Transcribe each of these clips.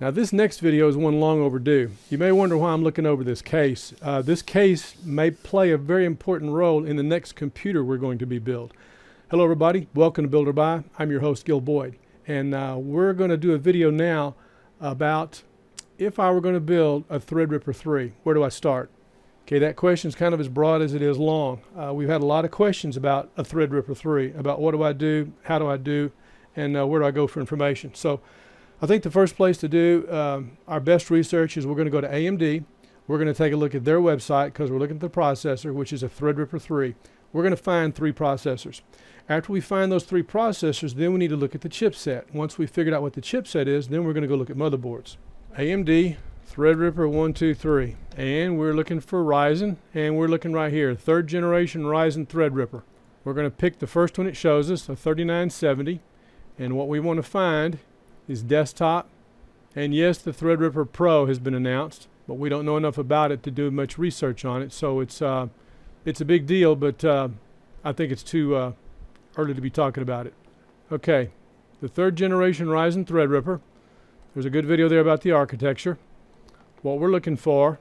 Now this next video is one long overdue. You may wonder why I'm looking over this case. This case may play a very important role in the next computer we're going to be built. Hello everybody, welcome to Build or Buy. I'm your host Gil Boyd, and we're going to do a video now about if I were going to build a Threadripper 3, where do I start? Okay, that question is kind of as broad as it is long. We've had a lot of questions about a Threadripper 3, about what do I do, how do I do, and where do I go for information. So I think the first place to do our best research is we're going to go to AMD. We're going to take a look at their website because we're looking at the processor, which is a Threadripper 3. We're going to find three processors. After we find those three processors, then we need to look at the chipset. Once we've figured out what the chipset is, then we're going to go look at motherboards. AMD, Threadripper 123. And we're looking for Ryzen, and we're looking right here, 3rd generation Ryzen Threadripper. We're going to pick the first one it shows us, a 3970. And what we want to find is desktop, and yes, the Threadripper Pro has been announced, but we don't know enough about it to do much research on it, so it's a big deal, but I think it's too early to be talking about it. Okay, the 3rd generation Ryzen Threadripper. There's a good video there about the architecture. What we're looking for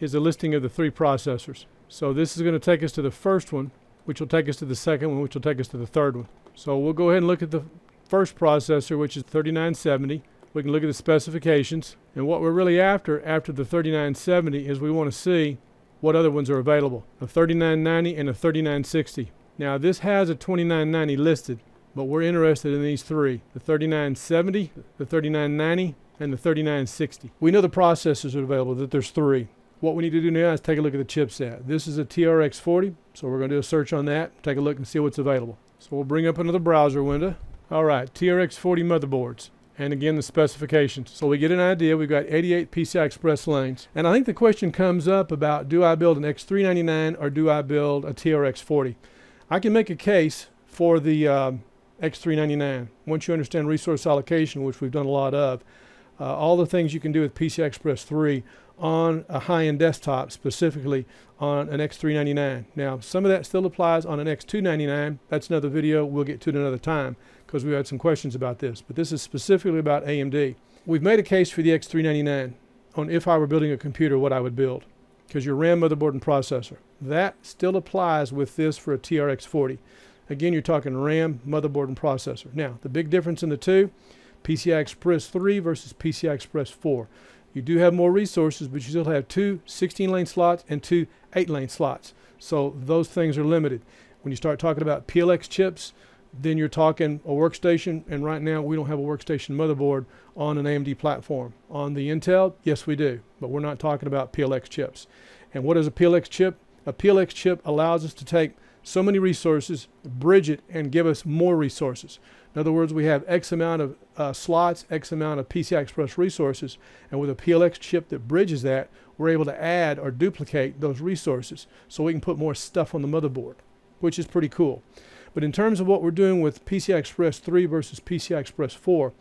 is a listing of the three processors. So this is going to take us to the first one, which will take us to the second one, which will take us to the third one. So we'll go ahead and look at the first processor, which is 3970. We can look at the specifications, and what we're really after the 3970 is we want to see what other ones are available, a 3990 and a 3960. Now this has a 2990 listed, but we're interested in these three, the 3970, the 3990, and the 3960. We know the processors are available, that there's three. What we need to do now is take a look at the chipset. This is a TRX40, so we're going to do a search on that, take a look and see what's available. So we'll bring up another browser window. All right, TRX40 motherboards, and again the specifications. So we get an idea, we've got 88 PCI Express lanes. And I think the question comes up about, do I build an X399 or do I build a TRX40? I can make a case for the X399. Once you understand resource allocation, which we've done a lot of, all the things you can do with PCI Express 3 on a high-end desktop, specifically on an X399. Now, some of that still applies on an X299. That's another video. We'll get to it another time, because we had some questions about this, but this is specifically about AMD. We've made a case for the X399 on if I were building a computer, what I would build, because your RAM, motherboard, and processor. That still applies with this for a TRX40. Again, you're talking RAM, motherboard, and processor. Now, the big difference in the two, PCI Express 3 versus PCI Express 4. You do have more resources, but you still have two 16-lane slots and two 8-lane slots. So those things are limited. When you start talking about PLX chips, then you're talking a workstation, and right now we don't have a workstation motherboard on an AMD platform. On the Intel, yes we do, but we're not talking about PLX chips. And what is a PLX chip? A PLX chip allows us to take so many resources, bridge it, and give us more resources. In other words, we have X amount of slots, X amount of PCI Express resources, and with a PLX chip that bridges that, we're able to add or duplicate those resources so we can put more stuff on the motherboard, which is pretty cool. But in terms of what we're doing with PCI Express 3 versus PCI Express 4,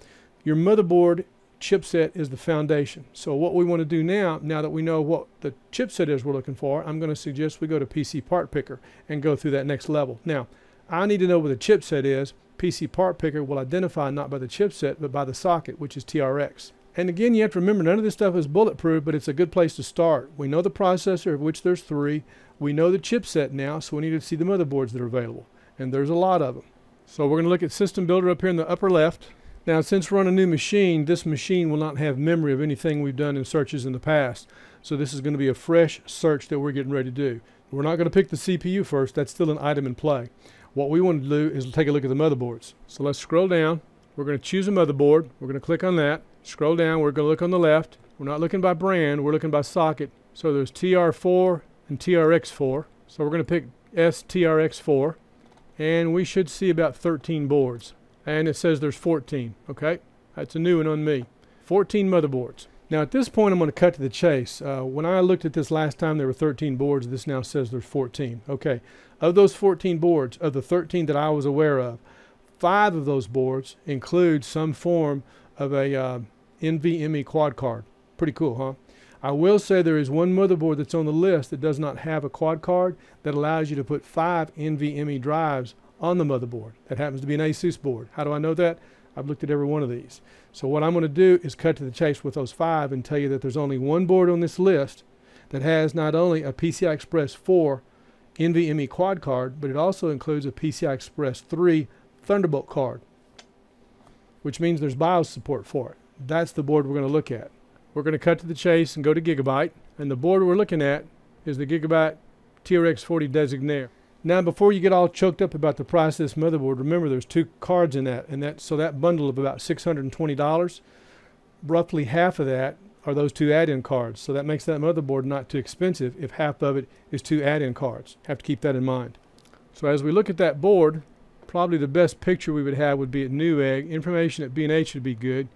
your motherboard chipset is the foundation. So what we want to do now that we know what the chipset is we're looking for, I'm going to suggest we go to PC Part Picker and go through that next level. Now, I need to know what the chipset is. PC Part Picker will identify not by the chipset, but by the socket, which is TRX. And again, you have to remember, none of this stuff is bulletproof, but it's a good place to start. We know the processor, of which there's three. We know the chipset now, so we need to see the motherboards that are available. And there's a lot of them. So we're going to look at System Builder up here in the upper left. Now, since we're on a new machine, this machine will not have memory of anything we've done in searches in the past. So this is going to be a fresh search that we're getting ready to do. We're not going to pick the CPU first. That's still an item in play. What we want to do is take a look at the motherboards. So let's scroll down. We're going to choose a motherboard. We're going to click on that. Scroll down. We're going to look on the left. We're not looking by brand. We're looking by socket. So there's TR4 and TRX4. So we're going to pick sTRX4. And we should see about 13 boards. And it says there's 14, okay? That's a new one on me. 14 motherboards. Now at this point I'm going to cut to the chase. When I looked at this last time there were 13 boards. This now says there's 14, okay? Of those 14 boards, of the 13 that I was aware of, 5 of those boards include some form of a NVMe quad card. Pretty cool, huh? I will say there is one motherboard that's on the list that does not have a quad card that allows you to put 5 NVMe drives on the motherboard. That happens to be an ASUS board. How do I know that? I've looked at every one of these. So what I'm going to do is cut to the chase with those five and tell you that there's only one board on this list that has not only a PCI Express 4 NVMe quad card, but it also includes a PCI Express 3 Thunderbolt card, which means there's BIOS support for it. That's the board we're going to look at. We're going to cut to the chase and go to Gigabyte, and the board we're looking at is the Gigabyte TRX40 Designare. Now, before you get all choked up about the price of this motherboard, remember there's two cards in that, and so that bundle of about $620, roughly half of that are those two add-in cards. So that makes that motherboard not too expensive if half of it is two add-in cards. Have to keep that in mind. So as we look at that board, probably the best picture we would have would be at Newegg. Information at B&H would be good.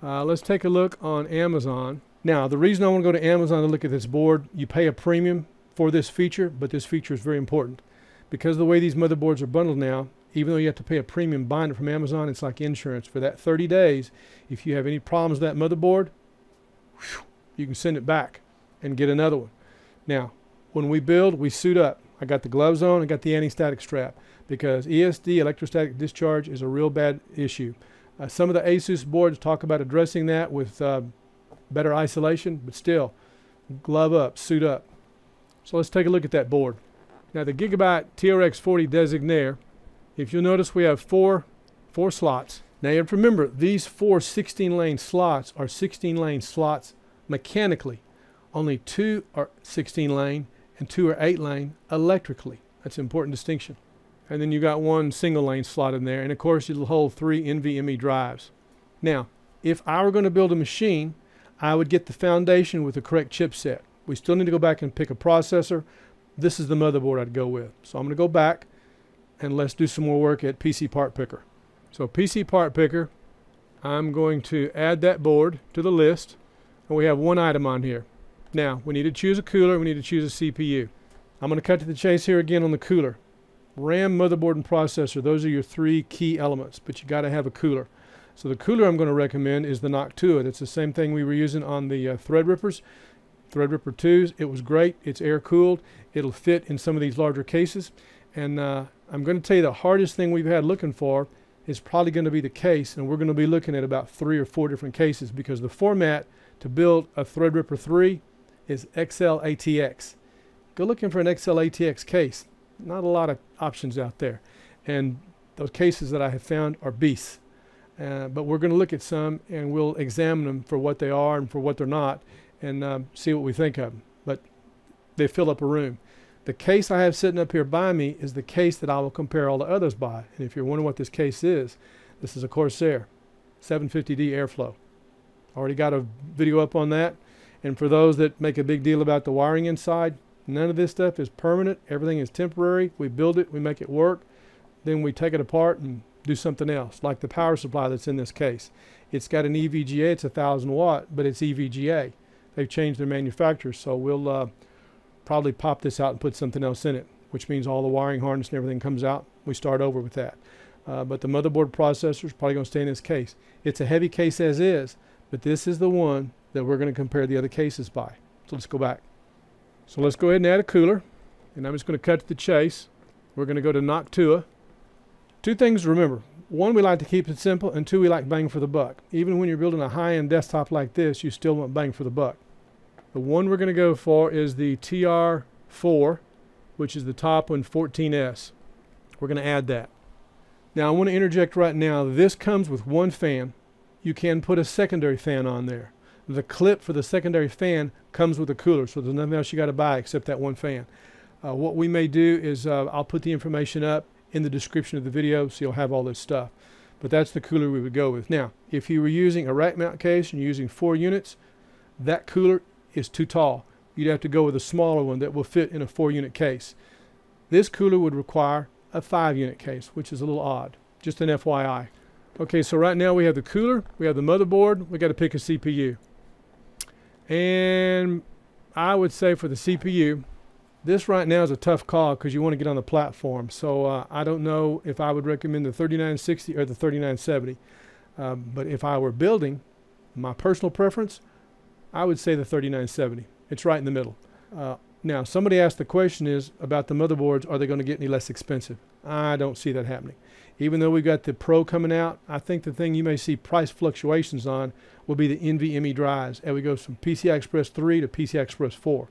Let's take a look on Amazon. Now, the reason I want to go to Amazon to look at this board, you pay a premium for this feature, but this feature is very important. Because of the way these motherboards are bundled now, even though you have to pay a premium buying it from Amazon, it's like insurance. For that 30 days, if you have any problems with that motherboard, you can send it back and get another one. Now, when we build, we suit up. I got the gloves on, I got the anti-static strap, because ESD, electrostatic discharge, is a real bad issue. Some of the ASUS boards talk about addressing that with better isolation, but still, glove up, suit up. So let's take a look at that board. Now, the Gigabyte TRX40 Designare, if you'll notice, we have four slots. Now, you have to remember, these four 16-lane slots are 16-lane slots mechanically. Only two are 16-lane and two are 8-lane electrically. That's an important distinction. And then you got one single-lane slot in there, and of course, it'll hold three NVMe drives. Now, if I were going to build a machine, I would get the foundation with the correct chipset. We still need to go back and pick a processor. This is the motherboard I'd go with. So I'm going to go back and let's do some more work at PC Part Picker. So PC Part Picker, I'm going to add that board to the list, and we have one item on here. Now, we need to choose a cooler, we need to choose a CPU. I'm going to cut to the chase here again on the cooler. RAM, motherboard, and processor, those are your three key elements, but you got to have a cooler. So the cooler I'm going to recommend is the Noctua. That's the same thing we were using on the Threadrippers. Threadripper 2s, it was great. It's air-cooled. It'll fit in some of these larger cases. And I'm going to tell you the hardest thing we've had looking for is probably going to be the case, and we're going to be looking at about 3 or 4 different cases, because the format to build a Threadripper 3 is XL-ATX. Go looking for an XL-ATX case. Not a lot of options out there. And those cases that I have found are beasts. But we're going to look at some, and we'll examine them for what they are and for what they're not, and see what we think of them. But they fill up a room. The case I have sitting up here by me is the case that I will compare all the others by. And if you're wondering what this is a Corsair 750D Airflow. Already got a video up on that. And for those that make a big deal about the wiring inside, none of this stuff is permanent. Everything is temporary. We build it, we make it work, then we take it apart and do something else, like the power supply that's in this case. It's got an EVGA, it's 1,000 watt, but it's EVGA. They've changed their manufacturer, so we'll probably pop this out and put something else in it, which means all the wiring harness and everything comes out. We start over with that. But the motherboard processor is probably going to stay in this case. It's a heavy case as is, but this is the one that we're going to compare the other cases by. So let's go back. So let's go ahead and add a cooler, and I'm just going to cut to the chase. We're going to go to Noctua. Two things to remember. One, we like to keep it simple, and two, we like bang for the buck. Even when you're building a high-end desktop like this, you still want bang for the buck. The one we're going to go for is the TR4, which is the top one, 14S. We're going to add that. Now, I want to interject right now. This comes with one fan. You can put a secondary fan on there. The clip for the secondary fan comes with a cooler, so there's nothing else you got to buy except that one fan. What we may do is I'll put the information up in the description of the video, so you'll have all this stuff. But that's the cooler we would go with. Now, if you were using a rack mount case and you're using 4 units, that cooler is too tall. You'd have to go with a smaller one that will fit in a 4-unit case. This cooler would require a 5-unit case, which is a little odd. Just an FYI. Okay, so right now we have the cooler, we have the motherboard, we got to pick a CPU. And I would say for the CPU, this right now is a tough call because you want to get on the platform. So I don't know if I would recommend the 3960 or the 3970. But if I were building, my personal preference, I would say the 3970. It's right in the middle. Now, somebody asked the question is about the motherboards, are they going to get any less expensive? I don't see that happening. Even though we've got the Pro coming out, I think the thing you may see price fluctuations on will be the NVMe drives. And we go from PCI Express 3 to PCI Express 4.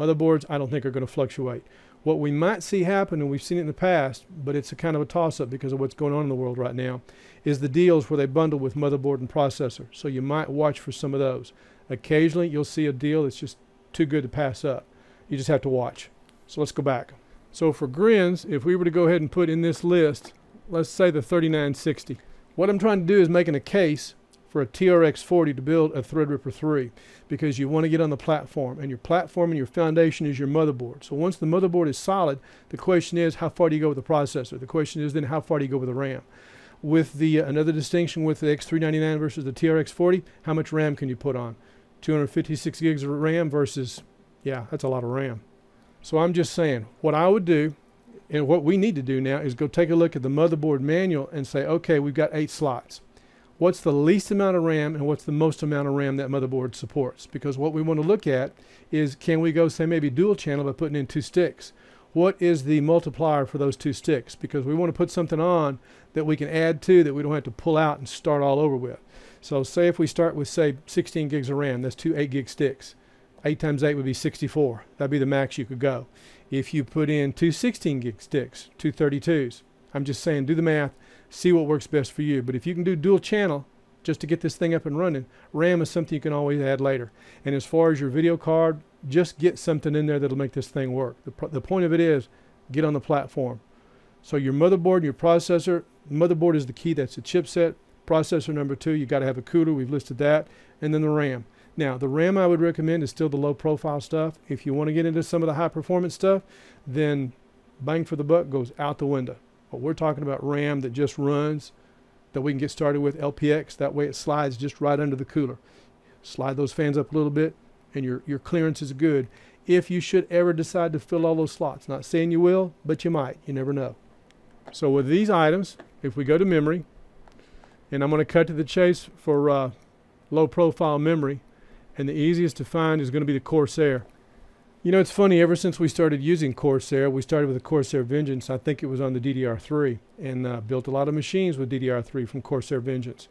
Motherboards, I don't think are going to fluctuate. What we might see happen, and we've seen it in the past, but it's a kind of a toss-up because of what's going on in the world right now, is the deals where they bundle with motherboard and processor. So you might watch for some of those. Occasionally, you'll see a deal that's just too good to pass up. You just have to watch. So let's go back. So for grins, if we were to go ahead and put in this list, let's say the 3960. What I'm trying to do is making a case for a TRX40 to build a Threadripper 3 because you want to get on the platform, and your platform and your foundation is your motherboard. So once the motherboard is solid, the question is how far do you go with the processor? The question is then how far do you go with the RAM? With the another distinction with the X399 versus the TRX40, how much RAM can you put on? 256 gigs of RAM versus, yeah, that's a lot of RAM. So I'm just saying what I would do and what we need to do now is go take a look at the motherboard manual and say, okay, we've got 8 slots. What's the least amount of RAM and what's the most amount of RAM that motherboard supports? Because what we want to look at is, can we go, say, maybe dual channel by putting in 2 sticks? What is the multiplier for those 2 sticks? Because we want to put something on that we can add to, that we don't have to pull out and start all over with. So say if we start with, say, 16 gigs of RAM, that's 2 8-gig sticks. 8 times 8 would be 64. That'd be the max you could go. If you put in 2 16-gig sticks, 2 32s. I'm just saying, do the math, see what works best for you. But if you can do dual channel just to get this thing up and running, RAM is something you can always add later. And as far as your video card, just get something in there that'll make this thing work. The point of it is, get on the platform. So your motherboard and your processor, motherboard is the key, that's the chipset. Processor number 2, you got to have a cooler, we've listed that, and then the RAM. Now, the RAM I would recommend is still the low-profile stuff. If you want to get into some of the high-performance stuff, then bang for the buck goes out the window. But we're talking about RAM that just runs, that we can get started with LPX. That way it slides just right under the cooler. Slide those fans up a little bit, and your clearance is good. If you should ever decide to fill all those slots. Not saying you will, but you might. You never know. So with these items, if we go to memory, and I'm going to cut to the chase for low-profile memory, and the easiest to find is going to be the Corsair. You know, it's funny, ever since we started using Corsair, we started with the Corsair Vengeance, I think it was on the DDR3, and built a lot of machines with DDR3 from Corsair Vengeance.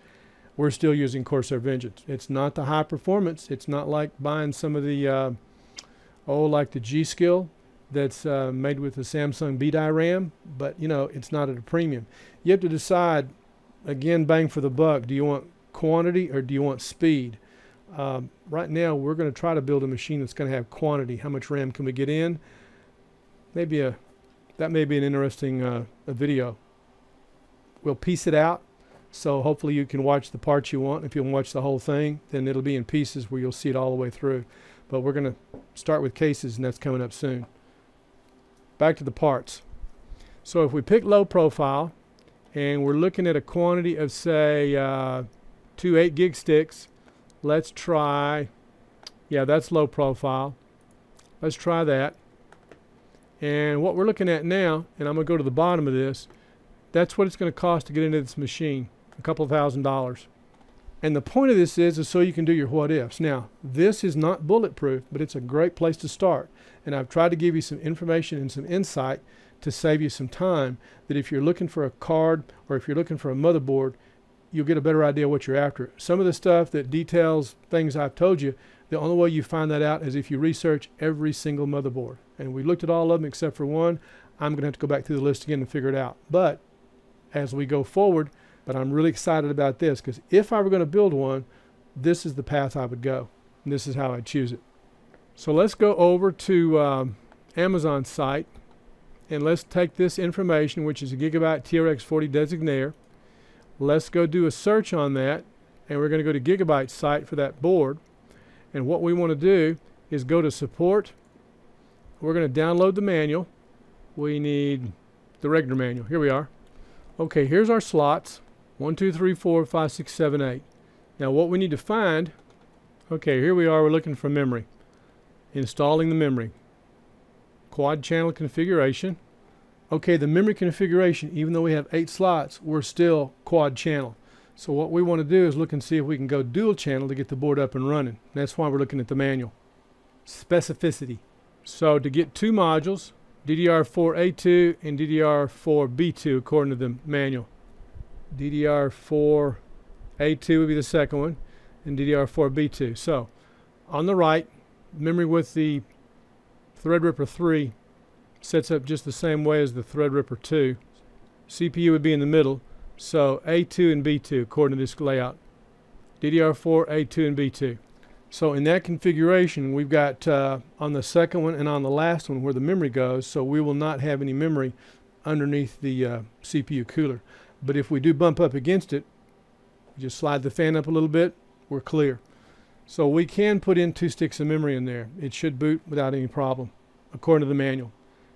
We're still using Corsair Vengeance. It's not the high performance. It's not like buying some of the, like the G-Skill that's made with the Samsung B-Die RAM, but, you know, it's not at a premium. You have to decide, again, bang for the buck, do you want quantity or do you want speed? Right now we're going to try to build a machine that's going to have quantity. How much RAM can we get in? Maybe that may be an interesting video. We'll piece it out, so hopefully you can watch the parts you want. If you watch the whole thing, then it'll be in pieces where you'll see it all the way through. But we're going to start with cases, and that's coming up soon. Back to the parts. So if we pick low profile and we're looking at a quantity of, say, 2 8-gig sticks. Let's try, yeah, that's low profile. Let's try that. And what we're looking at now, and I'm going to go to the bottom of this, that's what it's going to cost to get into this machine, a couple of $1,000s. And the point of this is so you can do your what-ifs. Now, this is not bulletproof, but it's a great place to start. And I've tried to give you some information and some insight to save you some time, that if you're looking for a card or if you're looking for a motherboard, you'll get a better idea what you're after. Some of the stuff that details things I've told you, the only way you find that out is if you research every single motherboard. And we looked at all of them except for one. I'm going to have to go back through the list again and figure it out. But as we go forward, but I'm really excited about this, because if I were going to build one, this is the path I would go. And this is how I'd choose it. So let's go over to Amazon's site, and let's take this information, which is a Gigabyte TRX40 Designare. Let's go do a search on that, and we're going to go to Gigabyte's site for that board. And what we want to do is go to support. We're going to download the manual. We need the regular manual. Here we are. Okay, here's our slots. 1, 2, 3, 4, 5, 6, 7, 8. Now what we need to find, okay, here we are. We're looking for memory. Installing the memory. Quad channel configuration. Okay, the memory configuration, even though we have 8 slots, we're still quad channel. So what we want to do is look and see if we can go dual channel to get the board up and running. That's why we're looking at the manual. Specificity. So to get two modules, DDR4A2 and DDR4B2, according to the manual. DDR4A2 would be the second one, and DDR4B2. So on the right, memory with the Threadripper 3 sets up just the same way as the Threadripper 2. CPU would be in the middle, so A2 and B2 according to this layout. DDR4, A2, and B2. So in that configuration, we've got on the second one and on the last one where the memory goes, so we will not have any memory underneath the CPU cooler. But if we do bump up against it, just slide the fan up a little bit, we're clear. So we can put in 2 sticks of memory in there. It should boot without any problem, according to the manual.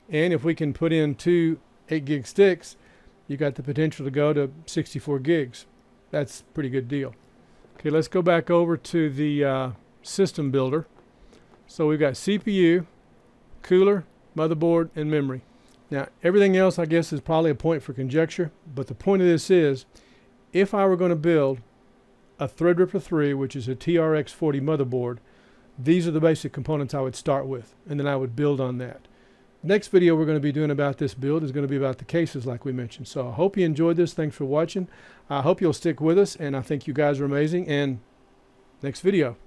And if we can put in 2 8-gig sticks, you've got the potential to go to 64 gigs. That's a pretty good deal. Okay, let's go back over to the system builder. So we've got CPU, cooler, motherboard, and memory. Now, everything else, I guess, is probably a point for conjecture, but the point of this is, if I were going to build a Threadripper 3, which is a TRX40 motherboard, these are the basic components I would start with, and then I would build on that. Next video we're going to be doing about this build is going to be about the cases like we mentioned. So I hope you enjoyed this. Thanks for watching. I hope you'll stick with us, and I think you guys are amazing. And next video.